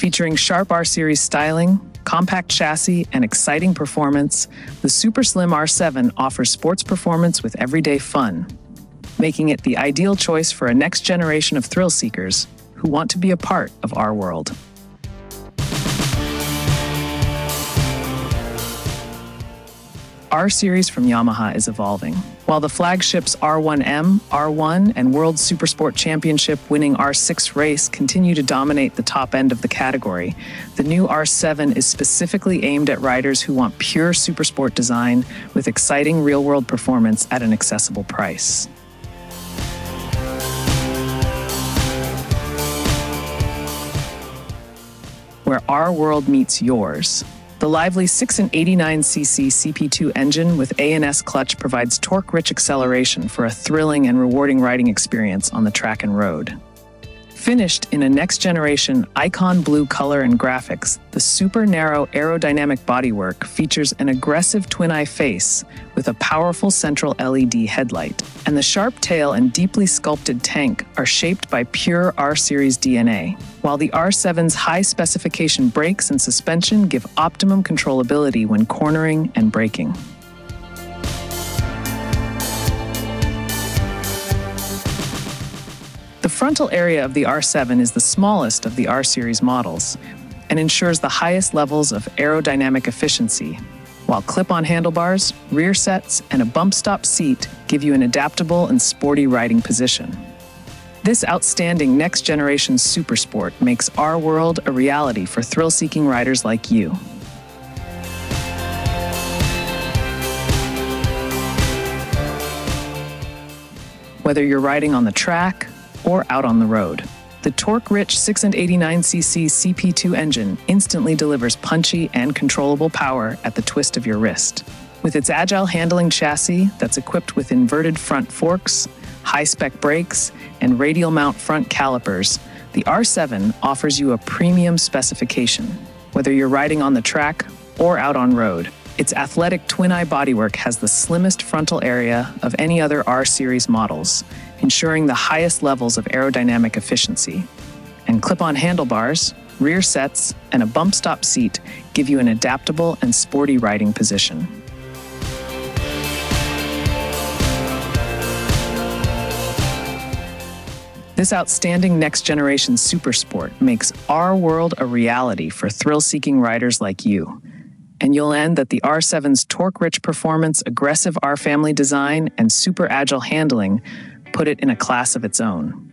Featuring sharp R-Series styling, compact chassis, and exciting performance, the super slim R7 offers sports performance with everyday fun, making it the ideal choice for a next generation of thrill seekers who want to be a part of our world. R-Series from Yamaha is evolving. While the flagships R1M, R1, and World Supersport Championship-winning R6 race continue to dominate the top end of the category, the new R7 is specifically aimed at riders who want pure supersport design with exciting real-world performance at an accessible price. Where our world meets yours. The lively 689cc CP2 engine with A&S clutch provides torque-rich acceleration for a thrilling and rewarding riding experience on the track and road. Finished in a next-generation icon blue color and graphics, the super narrow aerodynamic bodywork features an aggressive twin-eye face with a powerful central LED headlight, and the sharp tail and deeply sculpted tank are shaped by pure R-Series DNA, while the R7's high-specification brakes and suspension give optimum controllability when cornering and braking. The frontal area of the R7 is the smallest of the R-Series models and ensures the highest levels of aerodynamic efficiency, while clip-on handlebars, rear sets, and a bump-stop seat give you an adaptable and sporty riding position. This outstanding next-generation supersport makes our world a reality for thrill-seeking riders like you. Whether you're riding on the track or out on the road, the torque-rich 689cc CP2 engine instantly delivers punchy and controllable power at the twist of your wrist. With its agile handling chassis that's equipped with inverted front forks, high-spec brakes, and radial mount front calipers, the R7 offers you a premium specification. Whether you're riding on the track or out on road, its athletic twin-eye bodywork has the slimmest frontal area of any other R-Series models, ensuring the highest levels of aerodynamic efficiency. And clip-on handlebars, rear sets, and a bump-stop seat give you an adaptable and sporty riding position. This outstanding next-generation supersport makes our world a reality for thrill-seeking riders like you. And you'll end that the R7's torque-rich performance, aggressive R-family design, and super-agile handling put it in a class of its own.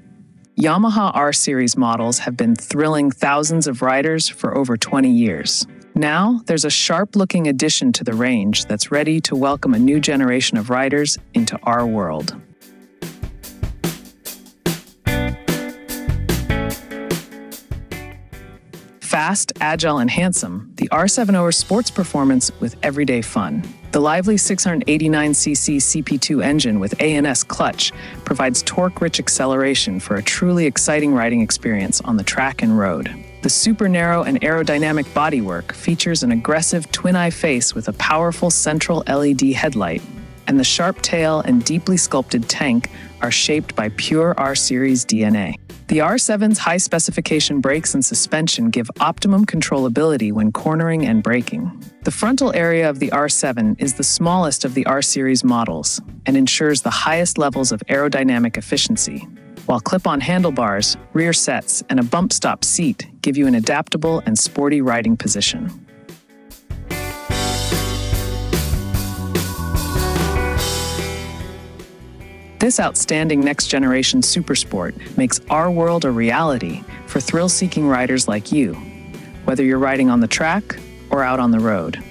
Yamaha R-Series models have been thrilling thousands of riders for over 20 years. Now, there's a sharp-looking addition to the range that's ready to welcome a new generation of riders into our world. Fast, agile, and handsome, the R7 offers sports performance with everyday fun. The lively 689cc CP2 engine with A&S clutch provides torque-rich acceleration for a truly exciting riding experience on the track and road. The super narrow and aerodynamic bodywork features an aggressive twin-eye face with a powerful central LED headlight, and the sharp tail and deeply sculpted tank are shaped by pure R-Series DNA. The R7's high-specification brakes and suspension give optimum controllability when cornering and braking. The frontal area of the R7 is the smallest of the R-Series models and ensures the highest levels of aerodynamic efficiency, while clip-on handlebars, rear sets, and a bump-stop seat give you an adaptable and sporty riding position. This outstanding next-generation supersport makes our world a reality for thrill-seeking riders like you, whether you're riding on the track or out on the road.